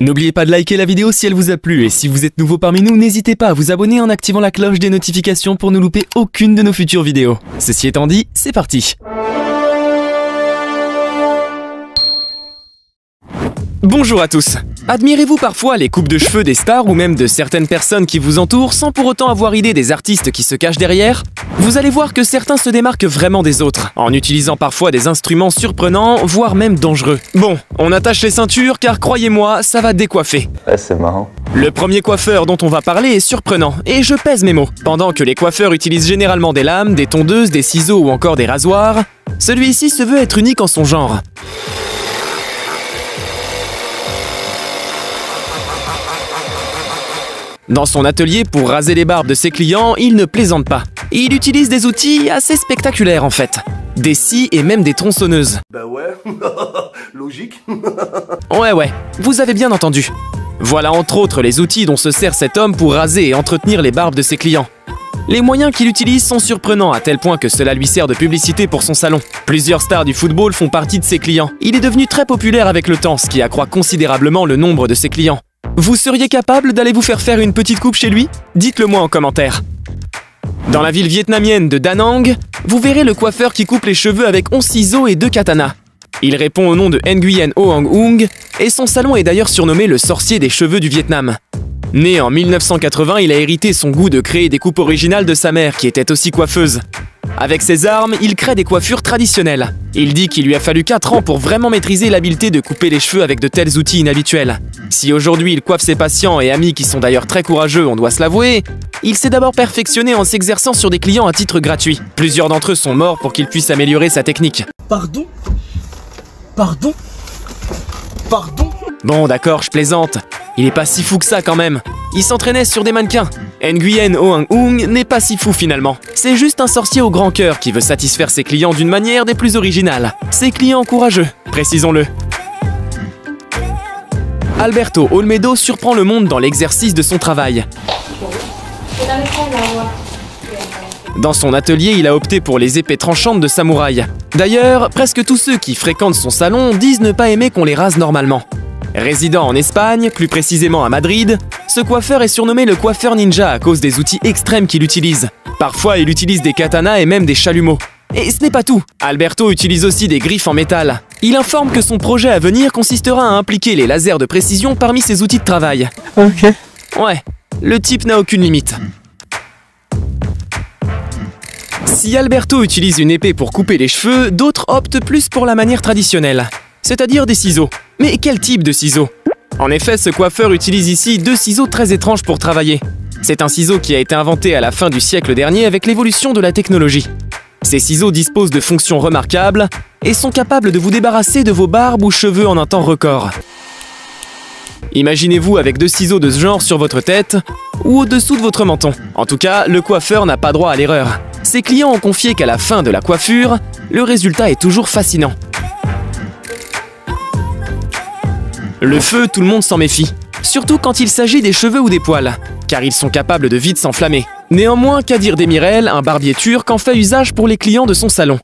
N'oubliez pas de liker la vidéo si elle vous a plu, et si vous êtes nouveau parmi nous, n'hésitez pas à vous abonner en activant la cloche des notifications pour ne louper aucune de nos futures vidéos. Ceci étant dit, c'est parti! Bonjour à tous. Admirez-vous parfois les coupes de cheveux des stars ou même de certaines personnes qui vous entourent sans pour autant avoir idée des artistes qui se cachent derrière? Vous allez voir que certains se démarquent vraiment des autres, en utilisant parfois des instruments surprenants, voire même dangereux. Bon, on attache les ceintures car croyez-moi, ça va décoiffer. Ouais, c'est marrant. Le premier coiffeur dont on va parler est surprenant, et je pèse mes mots. Pendant que les coiffeurs utilisent généralement des lames, des tondeuses, des ciseaux ou encore des rasoirs, celui-ci se veut être unique en son genre. Dans son atelier pour raser les barbes de ses clients, il ne plaisante pas. Il utilise des outils assez spectaculaires en fait. Des scies et même des tronçonneuses. Bah ouais, logique. Ouais, vous avez bien entendu. Voilà entre autres les outils dont se sert cet homme pour raser et entretenir les barbes de ses clients. Les moyens qu'il utilise sont surprenants à tel point que cela lui sert de publicité pour son salon. Plusieurs stars du football font partie de ses clients. Il est devenu très populaire avec le temps, ce qui accroît considérablement le nombre de ses clients. Vous seriez capable d'aller vous faire faire une petite coupe chez lui? Dites-le moi en commentaire. Dans la ville vietnamienne de Da Nang, vous verrez le coiffeur qui coupe les cheveux avec 11 ciseaux et 2 katanas. Il répond au nom de Nguyen Hoang Hung et son salon est d'ailleurs surnommé le sorcier des cheveux du Vietnam. Né en 1980, il a hérité son goût de créer des coupes originales de sa mère qui était aussi coiffeuse. Avec ses armes, il crée des coiffures traditionnelles. Il dit qu'il lui a fallu 4 ans pour vraiment maîtriser l'habileté de couper les cheveux avec de tels outils inhabituels. Si aujourd'hui il coiffe ses patients et amis qui sont d'ailleurs très courageux, on doit se l'avouer, il s'est d'abord perfectionné en s'exerçant sur des clients à titre gratuit. Plusieurs d'entre eux sont morts pour qu'il puisse améliorer sa technique. Pardon ? Pardon ? Pardon ? Bon d'accord, je plaisante. Il est pas si fou que ça quand même. Il s'entraînait sur des mannequins. Nguyen Hoang Hung n'est pas si fou finalement. C'est juste un sorcier au grand cœur qui veut satisfaire ses clients d'une manière des plus originales. Ses clients courageux, précisons-le. Alberto Olmedo surprend le monde dans l'exercice de son travail. Dans son atelier, il a opté pour les épées tranchantes de samouraï. D'ailleurs, presque tous ceux qui fréquentent son salon disent ne pas aimer qu'on les rase normalement. Résident en Espagne, plus précisément à Madrid, ce coiffeur est surnommé le coiffeur ninja à cause des outils extrêmes qu'il utilise. Parfois, il utilise des katanas et même des chalumeaux. Et ce n'est pas tout, Alberto utilise aussi des griffes en métal. Il informe que son projet à venir consistera à impliquer les lasers de précision parmi ses outils de travail. Ok. Ouais, le type n'a aucune limite. Si Alberto utilise une épée pour couper les cheveux, d'autres optent plus pour la manière traditionnelle, c'est-à-dire des ciseaux. Mais quel type de ciseaux? En effet, ce coiffeur utilise ici 2 ciseaux très étranges pour travailler. C'est un ciseau qui a été inventé à la fin du siècle dernier avec l'évolution de la technologie. Ces ciseaux disposent de fonctions remarquables et sont capables de vous débarrasser de vos barbes ou cheveux en un temps record. Imaginez-vous avec 2 ciseaux de ce genre sur votre tête ou au-dessous de votre menton. En tout cas, le coiffeur n'a pas droit à l'erreur. Ses clients ont confié qu'à la fin de la coiffure, le résultat est toujours fascinant. Le feu, tout le monde s'en méfie, surtout quand il s'agit des cheveux ou des poils, car ils sont capables de vite s'enflammer. Néanmoins, Kadir Demirel, un barbier turc, en fait usage pour les clients de son salon.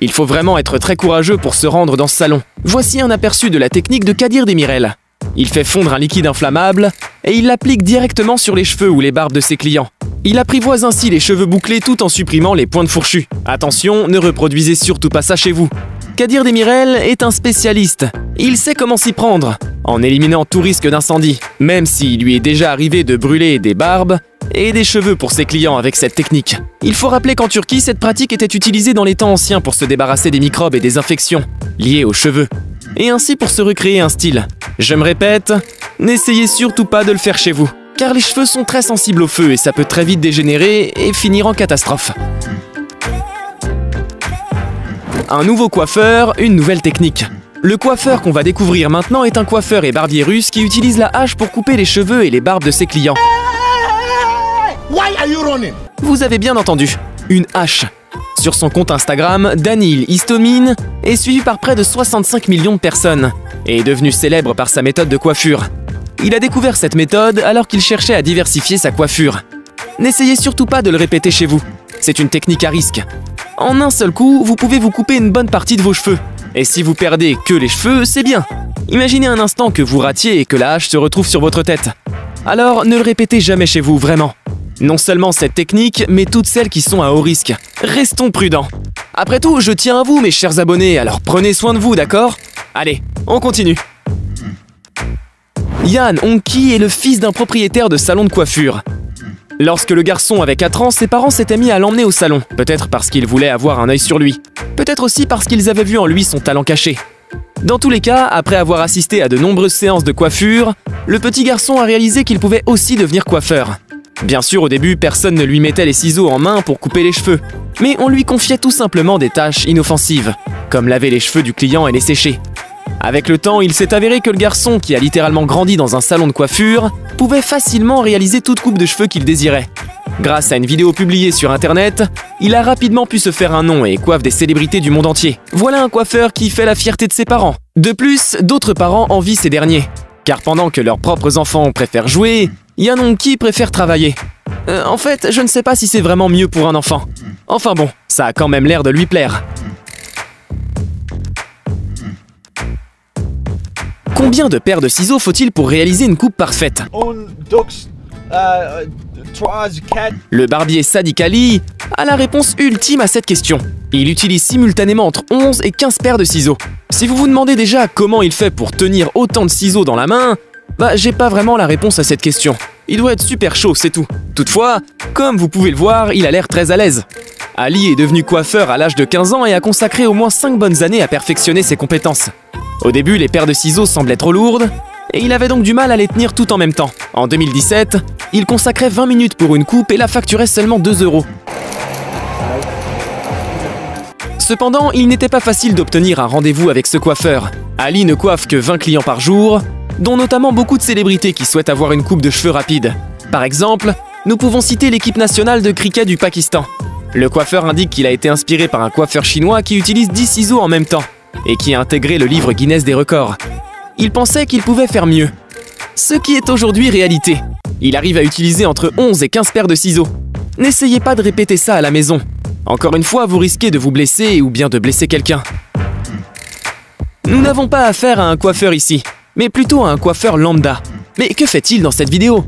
Il faut vraiment être très courageux pour se rendre dans ce salon. Voici un aperçu de la technique de Kadir Demirel. Il fait fondre un liquide inflammable et il l'applique directement sur les cheveux ou les barbes de ses clients. Il apprivoise ainsi les cheveux bouclés tout en supprimant les pointes fourchues. Attention, ne reproduisez surtout pas ça chez vous. Kadir Demirel est un spécialiste. Il sait comment s'y prendre, en éliminant tout risque d'incendie, même s'il lui est déjà arrivé de brûler des barbes et des cheveux pour ses clients avec cette technique. Il faut rappeler qu'en Turquie, cette pratique était utilisée dans les temps anciens pour se débarrasser des microbes et des infections liées aux cheveux, et ainsi pour se recréer un style. Je me répète, n'essayez surtout pas de le faire chez vous, car les cheveux sont très sensibles au feu et ça peut très vite dégénérer et finir en catastrophe. Un nouveau coiffeur, une nouvelle technique. Le coiffeur qu'on va découvrir maintenant est un coiffeur et barbier russe qui utilise la hache pour couper les cheveux et les barbes de ses clients. Why are you running? Vous avez bien entendu, une hache. Sur son compte Instagram, Daniel Istomine est suivi par près de 65 millions de personnes et est devenu célèbre par sa méthode de coiffure. Il a découvert cette méthode alors qu'il cherchait à diversifier sa coiffure. N'essayez surtout pas de le répéter chez vous, c'est une technique à risque. En un seul coup, vous pouvez vous couper une bonne partie de vos cheveux. Et si vous perdez que les cheveux, c'est bien. Imaginez un instant que vous ratiez et que la hache se retrouve sur votre tête. Alors ne le répétez jamais chez vous, vraiment. Non seulement cette technique, mais toutes celles qui sont à haut risque. Restons prudents. Après tout, je tiens à vous, mes chers abonnés, alors prenez soin de vous, d'accord? Allez, on continue. Yann Onki est le fils d'un propriétaire de salon de coiffure. Lorsque le garçon avait 4 ans, ses parents s'étaient mis à l'emmener au salon, peut-être parce qu'ils voulaient avoir un œil sur lui, peut-être aussi parce qu'ils avaient vu en lui son talent caché. Dans tous les cas, après avoir assisté à de nombreuses séances de coiffure, le petit garçon a réalisé qu'il pouvait aussi devenir coiffeur. Bien sûr, au début, personne ne lui mettait les ciseaux en main pour couper les cheveux, mais on lui confiait tout simplement des tâches inoffensives, comme laver les cheveux du client et les sécher. Avec le temps, il s'est avéré que le garçon, qui a littéralement grandi dans un salon de coiffure, pouvait facilement réaliser toute coupe de cheveux qu'il désirait. Grâce à une vidéo publiée sur internet, il a rapidement pu se faire un nom et coiffe des célébrités du monde entier. Voilà un coiffeur qui fait la fierté de ses parents. De plus, d'autres parents envient ces derniers, car pendant que leurs propres enfants préfèrent jouer, Yann Onki préfère travailler. En fait, je ne sais pas si c'est vraiment mieux pour un enfant. Enfin bon, ça a quand même l'air de lui plaire. Combien de paires de ciseaux faut-il pour réaliser une coupe parfaite? Le barbier Sadik Ali a la réponse ultime à cette question. Il utilise simultanément entre 11 et 15 paires de ciseaux. Si vous vous demandez déjà comment il fait pour tenir autant de ciseaux dans la main, bah j'ai pas vraiment la réponse à cette question. Il doit être super chaud, c'est tout. Toutefois, comme vous pouvez le voir, il a l'air très à l'aise. Ali est devenu coiffeur à l'âge de 15 ans et a consacré au moins 5 bonnes années à perfectionner ses compétences. Au début, les paires de ciseaux semblaient trop lourdes, et il avait donc du mal à les tenir tout en même temps. En 2017, il consacrait 20 minutes pour une coupe et la facturait seulement 2 €. Cependant, il n'était pas facile d'obtenir un rendez-vous avec ce coiffeur. Ali ne coiffe que 20 clients par jour, dont notamment beaucoup de célébrités qui souhaitent avoir une coupe de cheveux rapide. Par exemple, nous pouvons citer l'équipe nationale de cricket du Pakistan. Le coiffeur indique qu'il a été inspiré par un coiffeur chinois qui utilise 10 ciseaux en même temps, et qui a intégré le livre Guinness des records. Il pensait qu'il pouvait faire mieux, ce qui est aujourd'hui réalité. Il arrive à utiliser entre 11 et 15 paires de ciseaux. N'essayez pas de répéter ça à la maison. Encore une fois, vous risquez de vous blesser ou bien de blesser quelqu'un. Nous n'avons pas affaire à un coiffeur ici, mais plutôt à un coiffeur lambda. Mais que fait-il dans cette vidéo?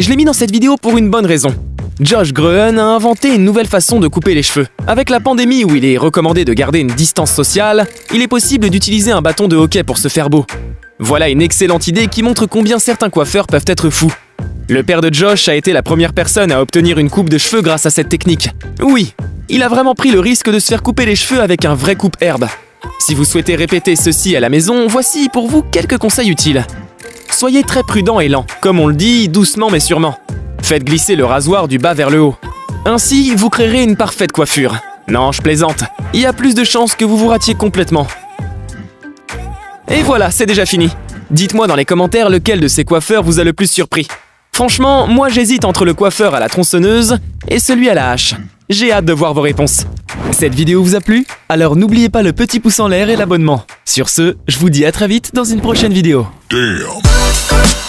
Je l'ai mis dans cette vidéo pour une bonne raison. Josh Grohan a inventé une nouvelle façon de couper les cheveux. Avec la pandémie où il est recommandé de garder une distance sociale, il est possible d'utiliser un bâton de hockey pour se faire beau. Voilà une excellente idée qui montre combien certains coiffeurs peuvent être fous. Le père de Josh a été la première personne à obtenir une coupe de cheveux grâce à cette technique. Oui, il a vraiment pris le risque de se faire couper les cheveux avec un vrai coupe-herbe. Si vous souhaitez répéter ceci à la maison, voici pour vous quelques conseils utiles. Soyez très prudent et lent, comme on le dit, doucement mais sûrement. Faites glisser le rasoir du bas vers le haut. Ainsi, vous créerez une parfaite coiffure. Non, je plaisante. Il y a plus de chances que vous vous ratiez complètement. Et voilà, c'est déjà fini. Dites-moi dans les commentaires lequel de ces coiffeurs vous a le plus surpris. Franchement, moi j'hésite entre le coiffeur à la tronçonneuse et celui à la hache. J'ai hâte de voir vos réponses. Cette vidéo vous a plu? Alors n'oubliez pas le petit pouce en l'air et l'abonnement. Sur ce, je vous dis à très vite dans une prochaine vidéo. Damn.